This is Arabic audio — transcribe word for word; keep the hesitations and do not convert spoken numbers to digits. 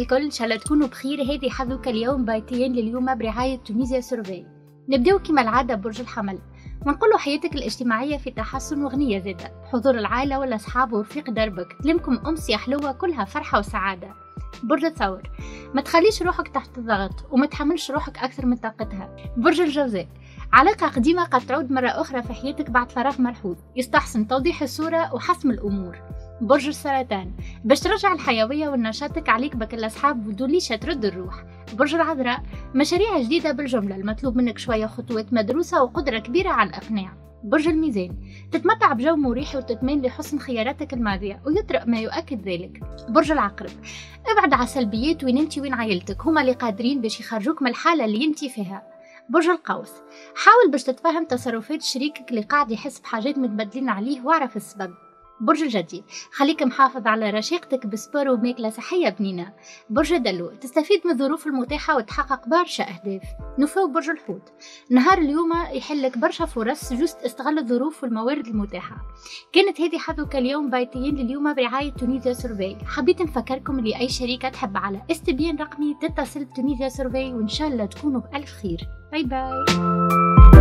الناس الكل ان شاء الله تكونوا بخير. هذه حظك اليوم بايتين لليوم برعاية تونيزيا سورفي. نبداو كما العادة برج الحمل ونقولوا حياتك الاجتماعية في تحسن وغنية زادة، حضور العائلة والأصحاب ورفيق دربك تلمكم أمسية حلوة كلها فرحة وسعادة. برج الثور ما تخليش روحك تحت الضغط وما تحملش روحك أكثر من طاقتها. برج الجوزاء علاقة قديمة قد تعود مرة أخرى في حياتك بعد فراغ ملحوظ، يستحسن توضيح الصورة وحسم الأمور. برج السرطان باش ترجع الحيوية والنشاطك عليك بك الأصحاب ودوليش ترد الروح. برج العذراء مشاريع جديدة بالجملة، المطلوب منك شوية خطوات مدروسة وقدرة كبيرة على الإقناع. برج الميزان تتمتع بجو مريح وتتمين لحسن خياراتك الماضية ويطرأ ما يؤكد ذلك. برج العقرب ابعد على السلبيات، وين انت وين عائلتك هما اللي قادرين باش يخرجوك من الحالة اللي انت فيها. برج القوس حاول باش تتفهم تصرفات شريكك اللي قاعد يحس بحاجات متبدلين عليه واعرف السبب. برج الجدي خليك محافظ على رشيقتك بسبور وماكلة صحية بنينة. برج الدلو تستفيد من الظروف المتاحة وتحقق برشا أهداف. نفو برج الحوت نهار اليوم يحلك برشا فرص، جست استغل الظروف والموارد المتاحة. كانت هذه حظك اليوم بايتين لليوم برعاية تونيزيا سورفي. حبيت نفكركم اللي أي شركة تحب على استبيان رقمي تتصل بتونيزيا سورفي وإن شاء الله تكونوا بألف خير. باي باي.